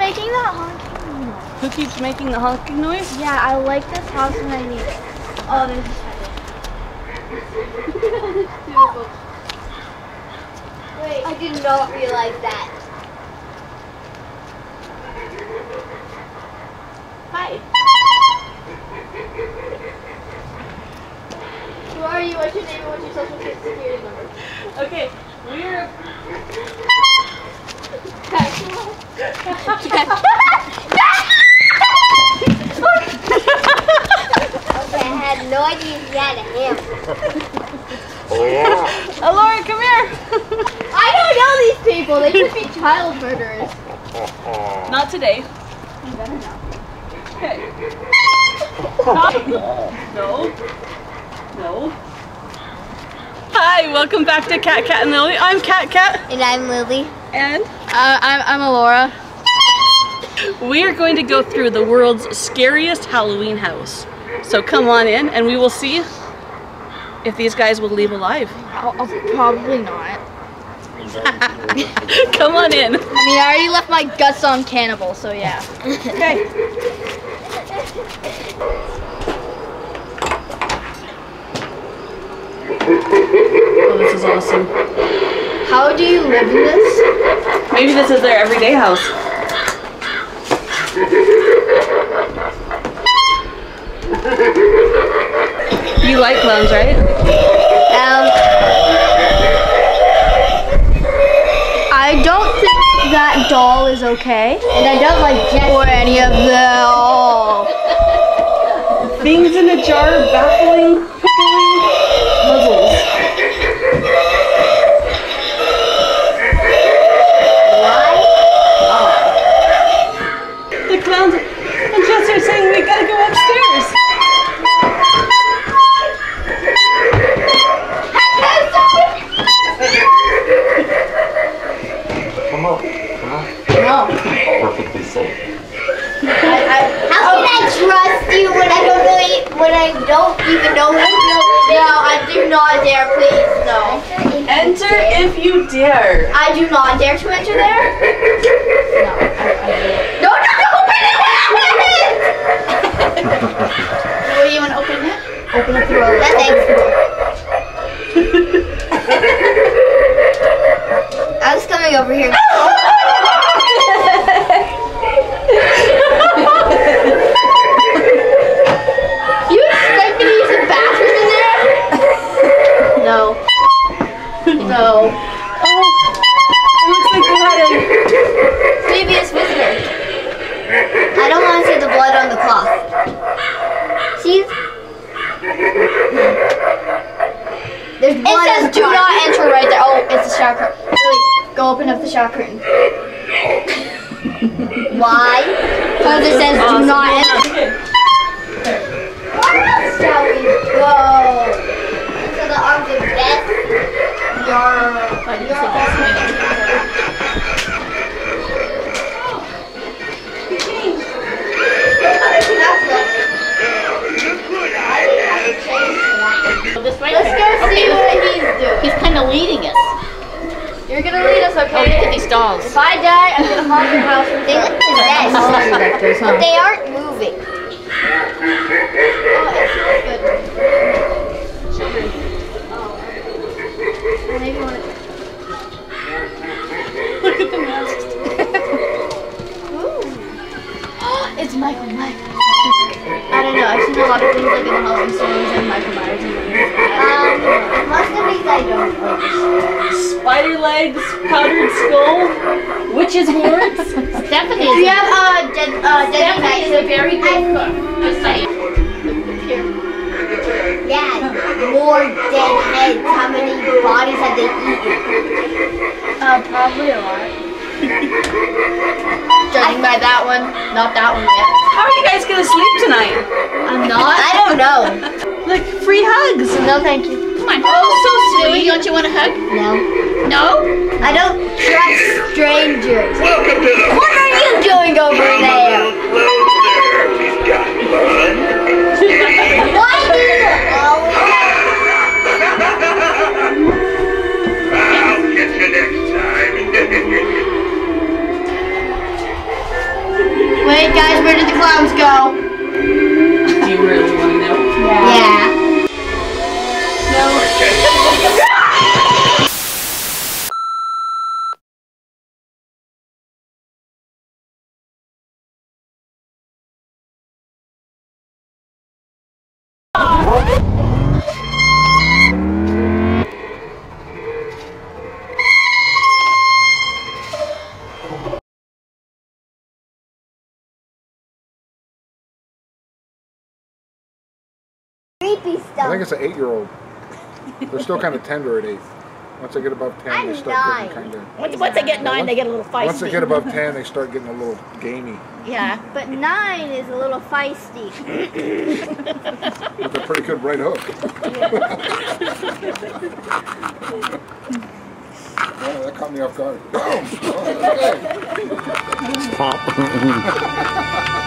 making that honking noise? Who keeps making the honking noise? Yeah, I like this house and I need it. Oh, there's a shadow. Wait, I did not realize that. Hi. Who are you? What's your name? What's your social security number? Okay, we're... Okay, I had no idea you had a ham. Alora, come here. I don't know these people. They could be child murderers. Not today. You better not. Okay. No. No. Hi, welcome back to Kat Kat and Lily. I'm Kat Kat. And I'm Lily. And? I'm Alora. We are going to go through the world's scariest Halloween house. So come on in and we will see if these guys will leave alive. I'll probably not. Come on in. I mean, I already left my guts on cannibal, so yeah. Okay. Oh, this is awesome. How do you live in this? Maybe this is their everyday house. You like clowns, right? I don't think that doll is okay. And I don't like Jessie. Or any of the things in a jar baffling puzzles. The clowns and Jessie are saying we gotta go upstairs. Perfectly safe. How can I trust you when I don't really, when I don't even know you? No, I do not dare, please, no. Enter if you dare. I do not dare to enter there? No, I do. No, open it! What do you want to open it? Open it through a little. Thanks. I was coming over here. It's Michael Myers. I don't know, I've seen a lot of things like in Halloween stories and Michael Myers and movies. Most of these I don't know. Spider legs, powdered skull, witches' horns. Stephanie. Do you have Stephanie is a very good cook. Just saying. Yeah, more dead heads. How many bodies have they eaten? Probably a lot. Judging by that one, not that one yet. How are you guys gonna sleep tonight? I'm not. I don't know. Like free hugs. No, thank you. Come on. Oh, so sweet. Don't you want a hug? No. No? I don't trust strangers. What are you doing over there? Why do you always have? I'll get you next time. clowns go. Do you really want to know? Yeah. No. I think it's an 8-year-old. They're still kind of tender at 8. Once they get above 10, they start getting kind of... Once they get 9, they get a little feisty. Once they get above 10, they start getting a little gamey. Yeah, but 9 is a little feisty. With a pretty good right hook. Oh, that caught me off guard. Boom! Oh, okay. Pop.